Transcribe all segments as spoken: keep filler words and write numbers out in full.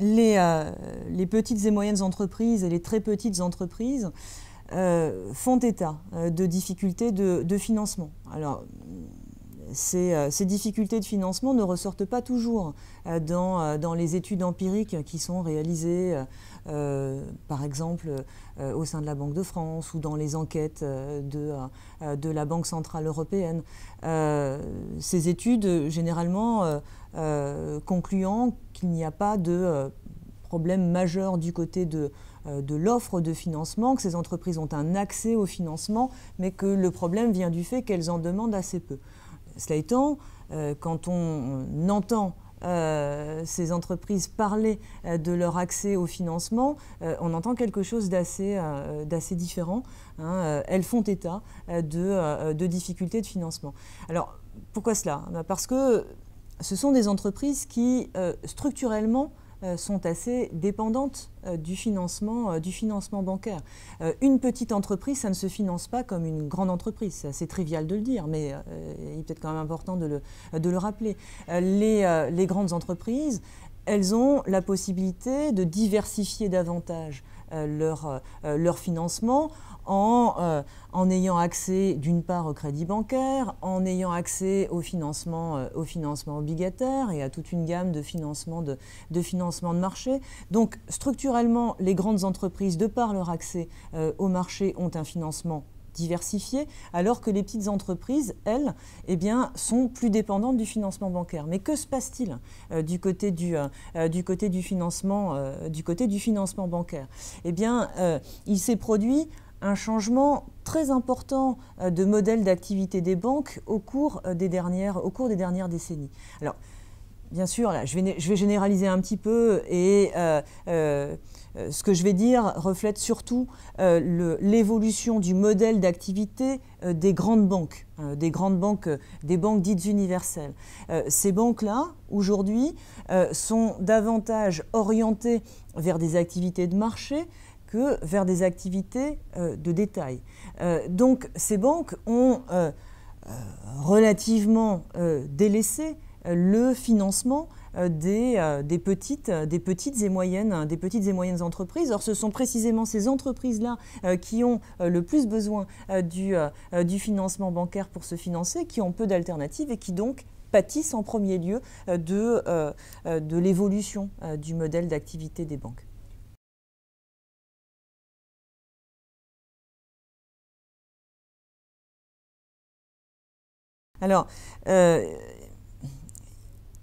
les, euh, les petites et moyennes entreprises et les très petites entreprises euh, font état de difficultés de, de financement. Alors, ces, ces difficultés de financement ne ressortent pas toujours dans, dans les études empiriques qui sont réalisées, euh, par exemple, euh, au sein de la Banque de France ou dans les enquêtes de, de la Banque centrale européenne. Euh, ces études, généralement, euh, concluant qu'il n'y a pas de problème majeur du côté de... de l'offre de financement, que ces entreprises ont un accès au financement, mais que le problème vient du fait qu'elles en demandent assez peu. Cela étant, quand on entend ces entreprises parler de leur accès au financement, on entend quelque chose d'assez d'assez différent. Elles font état de, de difficultés de financement. Alors, pourquoi cela? Parce que ce sont des entreprises qui, structurellement, sont assez dépendantes du financement, du financement bancaire. Une petite entreprise, ça ne se finance pas comme une grande entreprise. C'est trivial de le dire, mais il est peut-être quand même important de le, de le rappeler. Les, les grandes entreprises, elles ont la possibilité de diversifier davantage leur, leur financement en, euh, en ayant accès d'une part au crédit bancaire, en ayant accès au financement, euh, au financement obligataire et à toute une gamme de financements de, de, financement de marché. Donc structurellement, les grandes entreprises, de par leur accès euh, au marché, ont un financement diversifié, alors que les petites entreprises, elles, eh bien, sont plus dépendantes du financement bancaire. Mais que se passe-t-il euh, du côté du, euh, du côté du financement, euh, du côté du financement bancaire? Eh bien, euh, il s'est produit un changement très important de modèle d'activité des banques au cours des dernières, au cours des dernières décennies. Alors, bien sûr, là, je vais, je vais généraliser un petit peu et euh, euh, ce que je vais dire reflète surtout euh, l'évolution du modèle d'activité euh, des grandes banques, euh, des grandes banques, euh, des banques dites universelles. Euh, ces banques-là, aujourd'hui, euh, sont davantage orientées vers des activités de marché que vers des activités euh, de détail. Euh, donc ces banques ont euh, euh, relativement euh, délaissé euh, le financement euh, des, euh, des, petites, des, petites et moyennes, des petites et moyennes entreprises. Or ce sont précisément ces entreprises-là euh, qui ont euh, le plus besoin euh, du, euh, du financement bancaire pour se financer, qui ont peu d'alternatives et qui donc pâtissent en premier lieu euh, de, euh, de l'évolution euh, du modèle d'activité des banques. Alors, euh,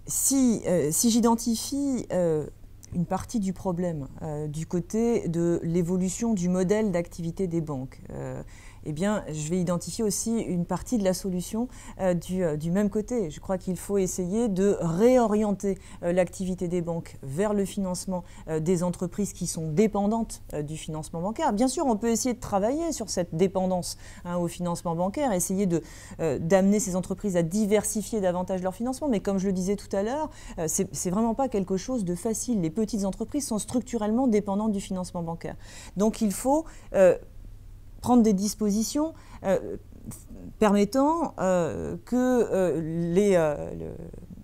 si, euh, si j'identifie euh, une partie du problème euh, du côté de l'évolution du modèle d'activité des banques, euh, eh bien, je vais identifier aussi une partie de la solution euh, du, euh, du même côté. Je crois qu'il faut essayer de réorienter euh, l'activité des banques vers le financement euh, des entreprises qui sont dépendantes euh, du financement bancaire. Bien sûr, on peut essayer de travailler sur cette dépendance hein, au financement bancaire, essayer de, euh, d'amener ces entreprises à diversifier davantage leur financement. Mais comme je le disais tout à l'heure, euh, c'est, c'est vraiment pas quelque chose de facile. Les petites entreprises sont structurellement dépendantes du financement bancaire. Donc, il faut... Euh, prendre des dispositions euh, permettant euh, que euh,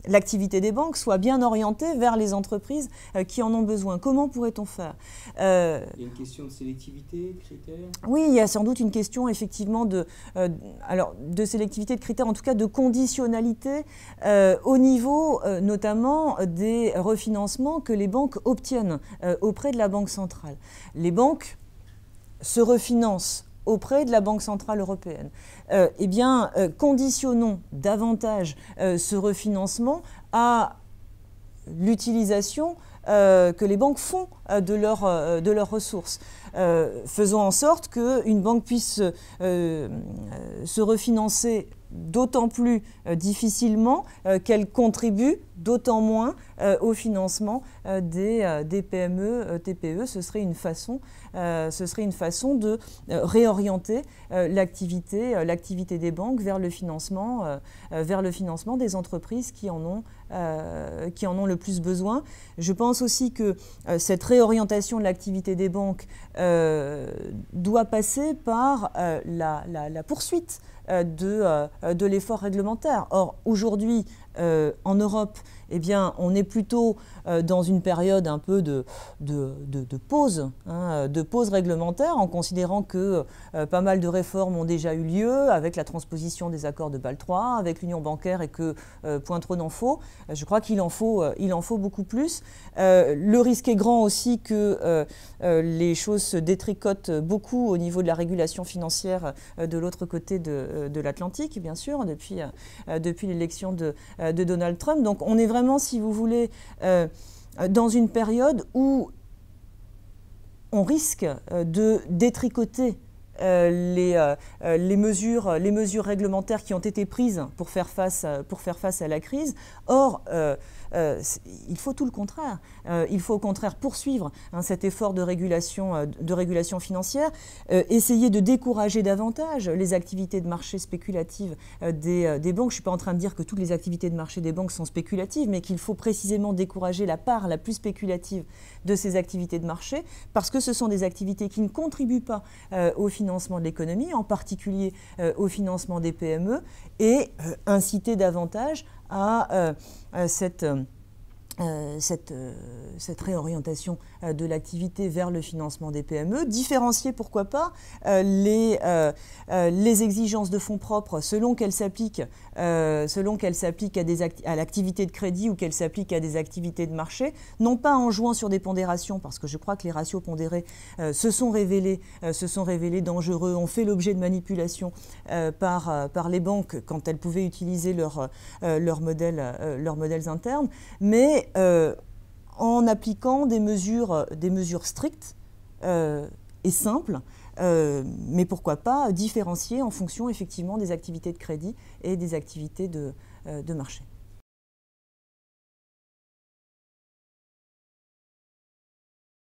l'activité euh, des banques soit bien orientée vers les entreprises euh, qui en ont besoin. Comment pourrait-on faire? euh, Il y a une question de sélectivité, de critères? Oui, il y a sans doute une question effectivement de, euh, alors, de sélectivité, de critères, en tout cas de conditionnalité euh, au niveau euh, notamment des refinancements que les banques obtiennent euh, auprès de la Banque centrale. Les banques se refinance auprès de la Banque centrale européenne, euh, eh bien, euh, conditionnons davantage euh, ce refinancement à l'utilisation euh, que les banques font euh, de, leur, euh, de leurs ressources. Euh, faisons en sorte qu'une banque puisse euh, euh, se refinancer d'autant plus euh, difficilement euh, qu'elle contribue d'autant moins euh, au financement euh, des, euh, des P M E, euh, T P E. Ce serait une façon, euh, ce serait une façon de euh, réorienter euh, l'activité, euh, l'activité des banques vers le financement, euh, euh, vers le financement des entreprises qui en ont, euh, qui en ont le plus besoin. Je pense aussi que euh, cette réorientation de l'activité des banques euh, doit passer par euh, la, la, la poursuite de, de l'effort réglementaire. Or, aujourd'hui, Euh, en Europe, eh bien, on est plutôt euh, dans une période un peu de, de, de, de pause, hein, de pause réglementaire, en considérant que euh, pas mal de réformes ont déjà eu lieu avec la transposition des accords de Bâle trois, avec l'union bancaire et que euh, point trop n'en faut. Je crois qu'il en faut, euh, il en faut beaucoup plus. Euh, le risque est grand aussi que euh, euh, les choses se détricotent beaucoup au niveau de la régulation financière euh, de l'autre côté de, de l'Atlantique, bien sûr, depuis, euh, depuis l'élection de de Donald Trump. Donc on est vraiment, si vous voulez, euh, dans une période où on risque de détricoter euh, les, euh, les, mesures, les mesures réglementaires qui ont été prises pour faire face, pour faire face à la crise. Or, euh, Euh, il faut tout le contraire. Euh, il faut au contraire poursuivre hein, cet effort de régulation, euh, de régulation financière, euh, essayer de décourager davantage les activités de marché spéculatives euh, des, euh, des banques. Je ne suis pas en train de dire que toutes les activités de marché des banques sont spéculatives, mais qu'il faut précisément décourager la part la plus spéculative de ces activités de marché, parce que ce sont des activités qui ne contribuent pas euh, au financement de l'économie, en particulier euh, au financement des P M E, et euh, inciter davantage à euh, cette, euh, cette, euh, cette réorientation euh, de l'activité vers le financement des P M E, différencier pourquoi pas euh, les, euh, euh, les exigences de fonds propres selon qu'elles s'appliquent euh, selon qu'elles s'appliquent à, à l'activité de crédit ou qu'elles s'appliquent à des activités de marché, non pas en jouant sur des pondérations, parce que je crois que les ratios pondérés euh, se sont révélés, euh, se sont révélés dangereux, ont fait l'objet de manipulations euh, par, euh, par les banques quand elles pouvaient utiliser leur, euh, leur modèle, euh, leurs modèles internes, mais euh, en appliquant des mesures, des mesures strictes euh, et simples, Euh, mais pourquoi pas différencier en fonction effectivement des activités de crédit et des activités de, euh, de marché.